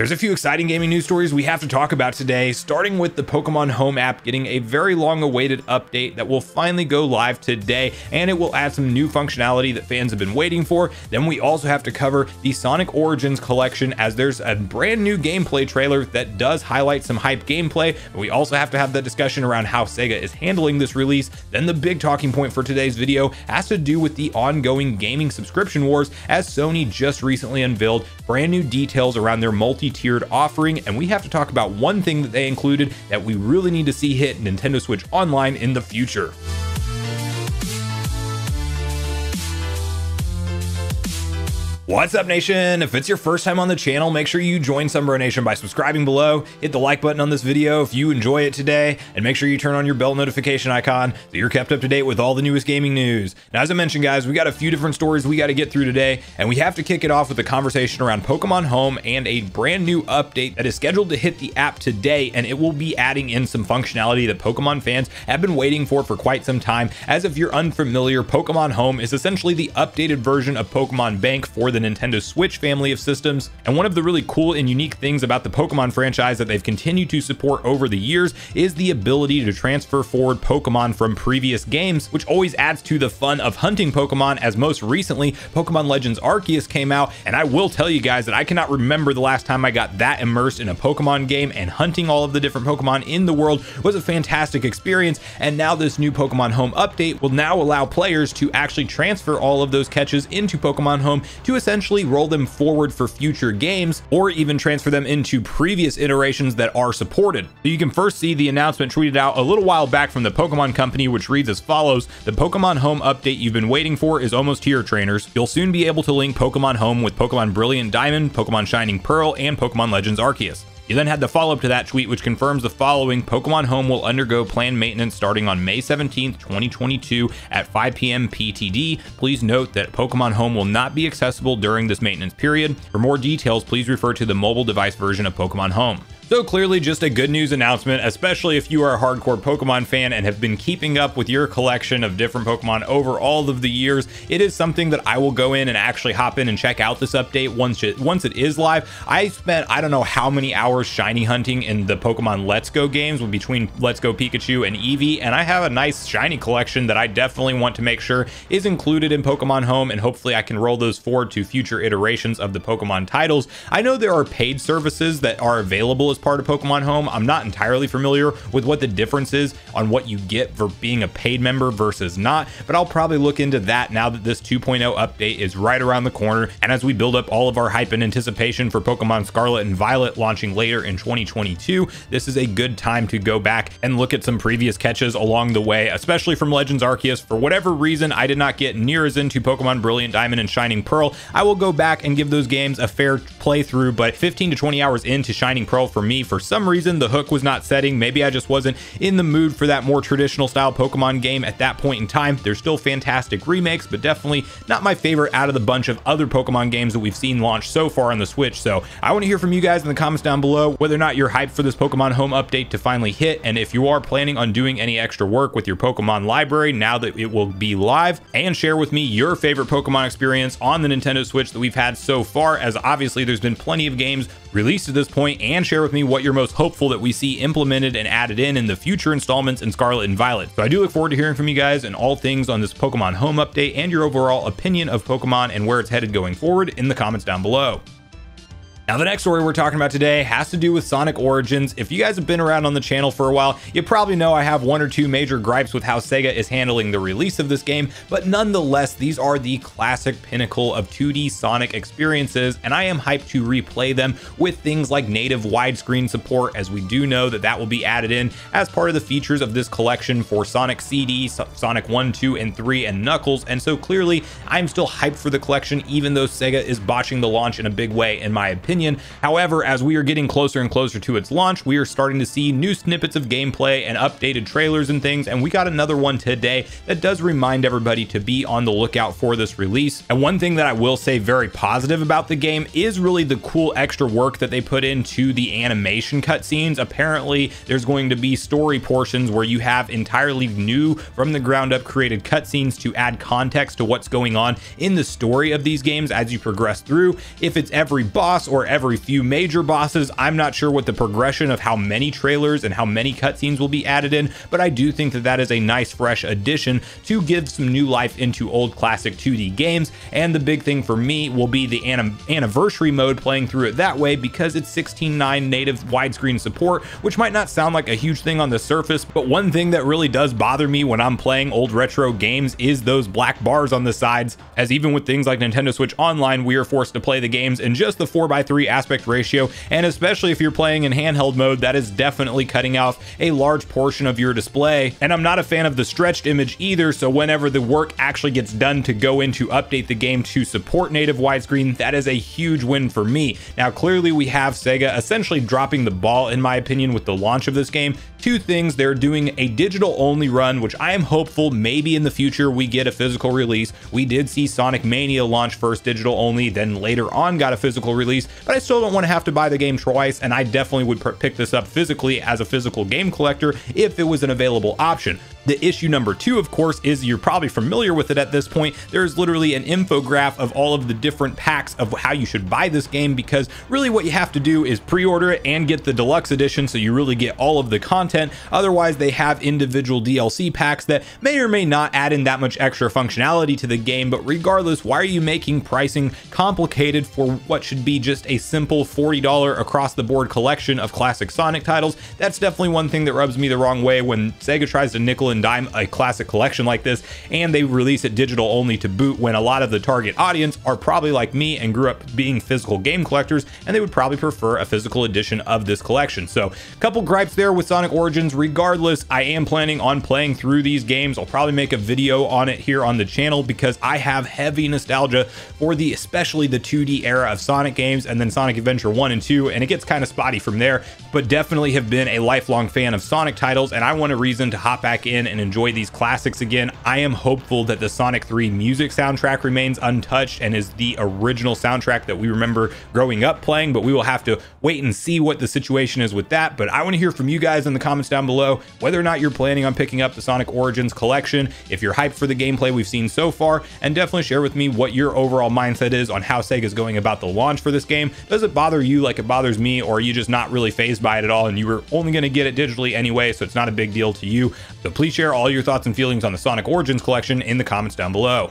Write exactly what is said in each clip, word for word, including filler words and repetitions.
There's a few exciting gaming news stories we have to talk about today, starting with the Pokemon Home app getting a very long-awaited update that will finally go live today, and it will add some new functionality that fans have been waiting for. Then we also have to cover the Sonic Origins collection, as there's a brand new gameplay trailer that does highlight some hype gameplay. We also have to have the discussion around how Sega is handling this release. Then the big talking point for today's video has to do with the ongoing gaming subscription wars, as Sony just recently unveiled brand new details around their multi tiered offering, and we have to talk about one thing that they included that we really need to see hit Nintendo Switch Online in the future. What's up, nation? If it's your first time on the channel, make sure you join Sunbro Nation by subscribing below, hit the like button on this video if you enjoy it today, and make sure you turn on your bell notification icon so you're kept up to date with all the newest gaming news. Now, as I mentioned, guys, we got a few different stories we got to get through today, and we have to kick it off with a conversation around Pokemon Home and a brand new update that is scheduled to hit the app today, and it will be adding in some functionality that Pokemon fans have been waiting for for quite some time. As if you're unfamiliar, Pokemon Home is essentially the updated version of Pokemon Bank for the Nintendo Switch family of systems, and one of the really cool and unique things about the Pokemon franchise that they've continued to support over the years is the ability to transfer forward Pokemon from previous games, which always adds to the fun of hunting Pokemon, as most recently Pokemon Legends Arceus came out, and I will tell you guys that I cannot remember the last time I got that immersed in a Pokemon game, and hunting all of the different Pokemon in the world was a fantastic experience. And now this new Pokemon Home update will now allow players to actually transfer all of those catches into Pokemon Home to essentially roll them forward for future games, or even transfer them into previous iterations that are supported. So you can first see the announcement tweeted out a little while back from the Pokemon Company, which reads as follows: "The Pokemon Home update you've been waiting for is almost here, trainers. You'll soon be able to link Pokemon Home with Pokemon Brilliant Diamond, Pokemon Shining Pearl, and Pokemon Legends Arceus." You then had the follow-up to that tweet, which confirms the following: "Pokemon Home will undergo planned maintenance starting on May seventeenth, twenty twenty-two at five p m P T D. Please note that Pokemon Home will not be accessible during this maintenance period. For more details, please refer to the mobile device version of Pokemon Home." So clearly just a good news announcement, especially if you are a hardcore Pokemon fan and have been keeping up with your collection of different Pokemon over all of the years. It is something that I will go in and actually hop in and check out this update once it, once it is live. I spent, I don't know how many hours shiny hunting in the Pokemon Let's Go games between Let's Go Pikachu and Eevee, and I have a nice shiny collection that I definitely want to make sure is included in Pokemon Home, and hopefully I can roll those forward to future iterations of the Pokemon titles. I know there are paid services that are available as part of Pokemon Home. I'm not entirely familiar with what the difference is on what you get for being a paid member versus not, but I'll probably look into that now that this two point oh update is right around the corner, and as we build up all of our hype and anticipation for Pokemon Scarlet and Violet launching later in twenty twenty-two, this is a good time to go back and look at some previous catches along the way, especially from Legends Arceus. For whatever reason, I did not get near as into Pokemon Brilliant Diamond and Shining Pearl. I will go back and give those games a fair playthrough, but fifteen to twenty hours into Shining Pearl, for me Me. For some reason, the hook was not setting. Maybe I just wasn't in the mood for that more traditional style Pokemon game at that point in time. They're still fantastic remakes, but definitely not my favorite out of the bunch of other Pokemon games that we've seen launch so far on the Switch. So I want to hear from you guys in the comments down below whether or not you're hyped for this Pokemon Home update to finally hit, and if you are planning on doing any extra work with your Pokemon library now that it will be live, and share with me your favorite Pokemon experience on the Nintendo Switch that we've had so far, as obviously there's been plenty of games released to this point, and share with me what you're most hopeful that we see implemented and added in in the future installments in Scarlet and Violet. So I do look forward to hearing from you guys and all things on this Pokemon Home update and your overall opinion of Pokemon and where it's headed going forward in the comments down below. Now, the next story we're talking about today has to do with Sonic Origins. If you guys have been around on the channel for a while, you probably know I have one or two major gripes with how Sega is handling the release of this game, but nonetheless, these are the classic pinnacle of two D Sonic experiences, and I am hyped to replay them with things like native widescreen support, as we do know that that will be added in as part of the features of this collection for Sonic C D, Sonic one, two, and three, and Knuckles, and so clearly, I'm still hyped for the collection, even though Sega is botching the launch in a big way, in my opinion. However, as we are getting closer and closer to its launch, we are starting to see new snippets of gameplay and updated trailers and things, and we got another one today that does remind everybody to be on the lookout for this release. And one thing that I will say very positive about the game is really the cool extra work that they put into the animation cutscenes. Apparently, there's going to be story portions where you have entirely new, from the ground up created cutscenes to add context to what's going on in the story of these games as you progress through. If it's every boss or every few major bosses. I'm not sure what the progression of how many trailers and how many cutscenes will be added in, but I do think that that is a nice fresh addition to give some new life into old classic two D games. And the big thing for me will be the anniversary mode, playing through it that way, because it's sixteen nine native widescreen support, which might not sound like a huge thing on the surface, but one thing that really does bother me when I'm playing old retro games is those black bars on the sides, as even with things like Nintendo Switch Online, we are forced to play the games in just the four by three aspect ratio, and especially if you're playing in handheld mode, that is definitely cutting off a large portion of your display. And I'm not a fan of the stretched image either, so whenever the work actually gets done to go in to update the game to support native widescreen, that is a huge win for me. Now, clearly we have Sega essentially dropping the ball, in my opinion, with the launch of this game. Two things: they're doing a digital only run, which I am hopeful maybe in the future we get a physical release. We did see Sonic Mania launch first digital only, then later on got a physical release, but I still don't want to have to buy the game twice, and I definitely would pick this up physically as a physical game collector if it was an available option. The issue number two, of course, is you're probably familiar with it at this point. There's literally an infographic of all of the different packs of how you should buy this game, because really what you have to do is pre-order it and get the deluxe edition, so you really get all of the content. Otherwise, they have individual D L C packs that may or may not add in that much extra functionality to the game. But regardless, why are you making pricing complicated for what should be just a simple forty dollar across the board collection of classic Sonic titles? That's definitely one thing that rubs me the wrong way when Sega tries to nickel and dime a classic collection like this, and they release it digital only to boot, when a lot of the target audience are probably like me and grew up being physical game collectors, and they would probably prefer a physical edition of this collection. So a couple gripes there with Sonic Origins. Regardless, I am planning on playing through these games. I'll probably make a video on it here on the channel, because I have heavy nostalgia for the especially the two D era of Sonic games, and then Sonic Adventure one and two, and it gets kind of spotty from there, but definitely have been a lifelong fan of Sonic titles, and I want a reason to hop back in and enjoy these classics again. I am hopeful that the Sonic three music soundtrack remains untouched and is the original soundtrack that we remember growing up playing, but we will have to wait and see what the situation is with that. But I want to hear from you guys in the comments down below whether or not you're planning on picking up the Sonic Origins collection, if you're hyped for the gameplay we've seen so far, and definitely share with me what your overall mindset is on how Sega's going about the launch for this game. Does it bother you like it bothers me, or are you just not really fazed by it at all and you were only going to get it digitally anyway, so it's not a big deal to you? So please share all your thoughts and feelings on the Sonic Origins collection in the comments down below.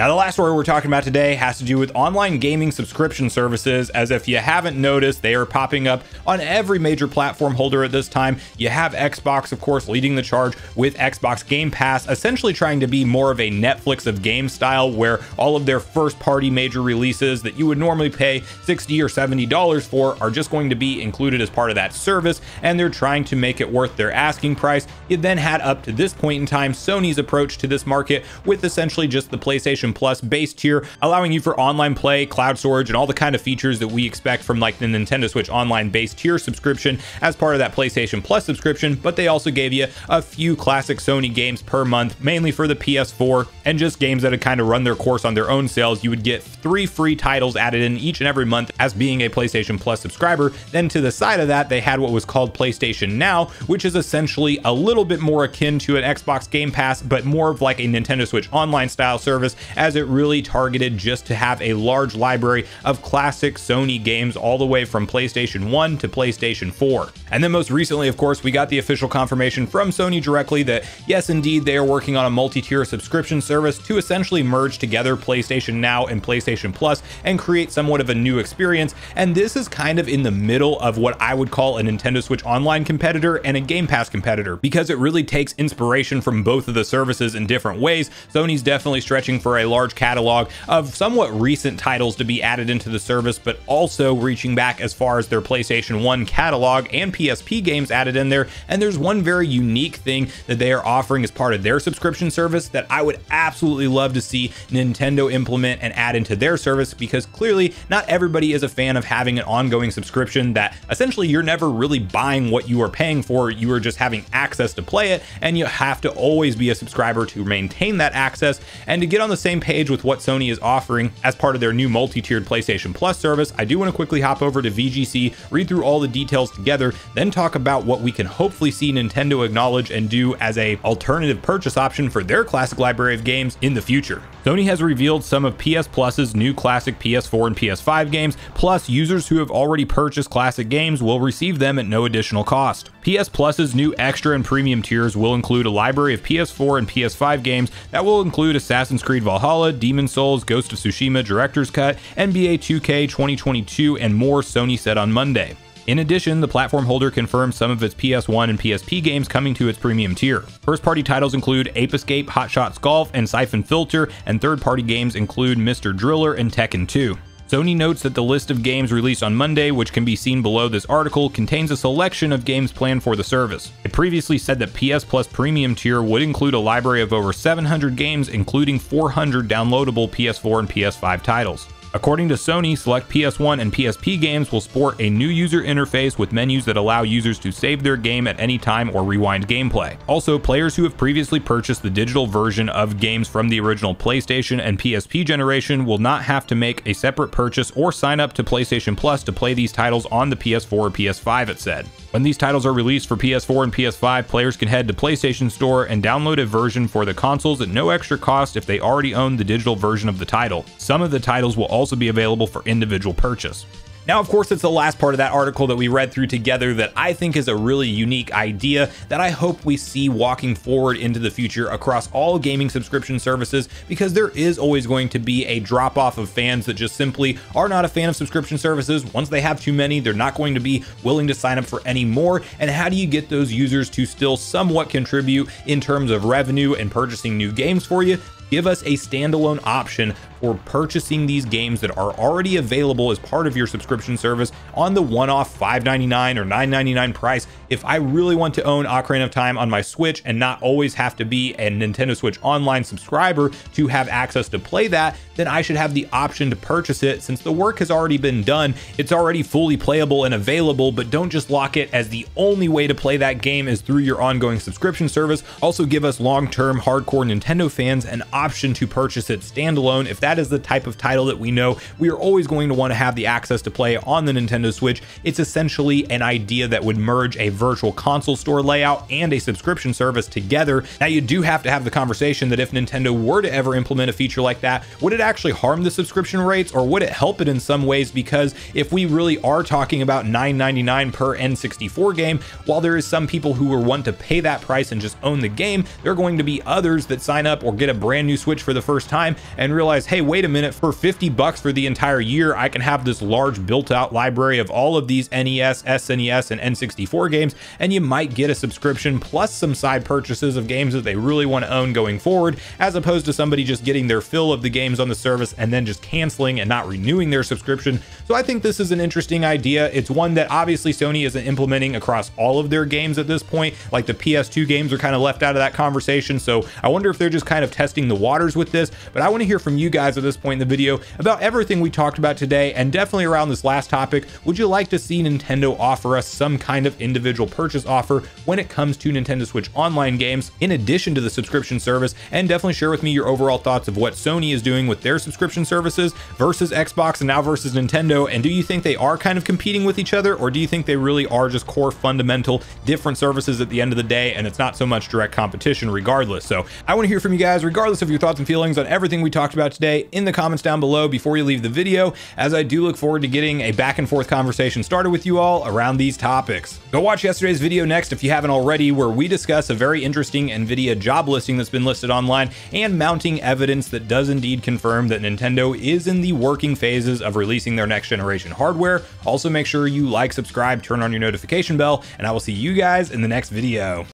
Now, the last story we're talking about today has to do with online gaming subscription services. As if you haven't noticed, they are popping up on every major platform holder at this time. You have Xbox, of course, leading the charge with Xbox Game Pass, essentially trying to be more of a Netflix of game style, where all of their first party major releases that you would normally pay sixty or seventy dollars for are just going to be included as part of that service, and they're trying to make it worth their asking price. You then had, up to this point in time, Sony's approach to this market with essentially just the PlayStation Plus base tier, allowing you for online play, cloud storage, and all the kind of features that we expect from like the Nintendo Switch Online base tier subscription as part of that PlayStation Plus subscription. But they also gave you a few classic Sony games per month, mainly for the P S four, and just games that had kind of run their course on their own sales. You would get three free titles added in each and every month as being a PlayStation Plus subscriber. Then to the side of that, they had what was called PlayStation Now, which is essentially a little bit more akin to an Xbox Game Pass, but more of like a Nintendo Switch Online style service, as it really targeted just to have a large library of classic Sony games all the way from PlayStation one to PlayStation four. And then most recently, of course, we got the official confirmation from Sony directly that yes, indeed, they are working on a multi-tier subscription service to essentially merge together PlayStation Now and PlayStation Plus and create somewhat of a new experience. And this is kind of in the middle of what I would call a Nintendo Switch Online competitor and a Game Pass competitor, because it really takes inspiration from both of the services in different ways. Sony's definitely stretching for a large catalog of somewhat recent titles to be added into the service, but also reaching back as far as their PlayStation one catalog and P S P games added in there. And there's one very unique thing that they are offering as part of their subscription service that I would absolutely love to see Nintendo implement and add into their service, because clearly not everybody is a fan of having an ongoing subscription that essentially you're never really buying what you are paying for. You are just having access to play it, and you have to always be a subscriber to maintain that access. And to get on the same same page with what Sony is offering as part of their new multi-tiered PlayStation Plus service, I do want to quickly hop over to V G C, read through all the details together, then talk about what we can hopefully see Nintendo acknowledge and do as a alternative purchase option for their classic library of games in the future. Sony has revealed some of P S Plus's new classic P S four and P S five games, plus users who have already purchased classic games will receive them at no additional cost. P S Plus's new extra and premium tiers will include a library of P S four and P S five games that will include Assassin's Creed Valhalla, Demon's Souls, Ghost of Tsushima Director's Cut, N B A two K twenty twenty-two, and more, Sony said on Monday. In addition, the platform holder confirmed some of its P S one and P S P games coming to its premium tier. First-party titles include Ape Escape, Hot Shots Golf, and Siphon Filter, and third-party games include Mister Driller and Tekken two. Sony notes that the list of games released on Monday, which can be seen below this article, contains a selection of games planned for the service. It previously said that P S Plus Premium tier would include a library of over seven hundred games, including four hundred downloadable P S four and P S five titles. According to Sony, select P S one and P S P games will sport a new user interface with menus that allow users to save their game at any time or rewind gameplay. Also, players who have previously purchased the digital version of games from the original PlayStation and P S P generation will not have to make a separate purchase or sign up to PlayStation Plus to play these titles on the P S four or P S five, it said. When these titles are released for P S four and P S five, players can head to PlayStation Store and download a version for the consoles at no extra cost if they already own the digital version of the title. Some of the titles will also be available for individual purchase. Now, of course, it's the last part of that article that we read through together that I think is a really unique idea that I hope we see walking forward into the future across all gaming subscription services, because there is always going to be a drop-off of fans that just simply are not a fan of subscription services. Once they have too many, they're not going to be willing to sign up for any more. And how do you get those users to still somewhat contribute in terms of revenue and purchasing new games for you? Give us a standalone option for purchasing these games that are already available as part of your subscription service on the one-off five ninety-nine or nine ninety-nine price. If I really want to own Ocarina of Time on my Switch and not always have to be a Nintendo Switch Online subscriber to have access to play that, then I should have the option to purchase it since the work has already been done. It's already fully playable and available, but don't just lock it as the only way to play that game is through your ongoing subscription service. Also give us long-term hardcore Nintendo fans an option to purchase it standalone if that is the type of title that we know we are always going to want to have the access to play on the Nintendo Switch. It's essentially an idea that would merge a virtual console store layout and a subscription service together. Now, you do have to have the conversation that if Nintendo were to ever implement a feature like that, would it actually harm the subscription rates or would it help it in some ways? Because if we really are talking about nine ninety-nine per N sixty-four game, while there is some people who will want to pay that price and just own the game, there are going to be others that sign up or get a brand new Switch for the first time and realize, hey, wait a minute, for fifty bucks for the entire year, I can have this large built-out library of all of these N E S, S N E S, and N sixty-four games, and you might get a subscription plus some side purchases of games that they really want to own going forward, as opposed to somebody just getting their fill of the games on the service and then just canceling and not renewing their subscription. So I think this is an interesting idea. It's one that obviously Sony isn't implementing across all of their games at this point. Like the P S two games are kind of left out of that conversation, so I wonder if they're just kind of testing the waters with this. But I want to hear from you guys at this point in the video about everything we talked about today, and definitely around this last topic, would you like to see Nintendo offer us some kind of individual purchase offer when it comes to Nintendo Switch Online games in addition to the subscription service? And definitely share with me your overall thoughts of what Sony is doing with their subscription services versus Xbox and now versus Nintendo, and do you think they are kind of competing with each other, or do you think they really are just core fundamental different services at the end of the day and it's not so much direct competition regardless? So I want to hear from you guys regardless of your thoughts and feelings on everything we talked about today in the comments down below before you leave the video, as I do look forward to getting a back and forth conversation started with you all around these topics. Go watch yesterday's video next if you haven't already, where we discuss a very interesting NVIDIA job listing that's been listed online and mounting evidence that does indeed confirm that Nintendo is in the working phases of releasing their next generation hardware. Also, make sure you like, subscribe, turn on your notification bell, and I will see you guys in the next video.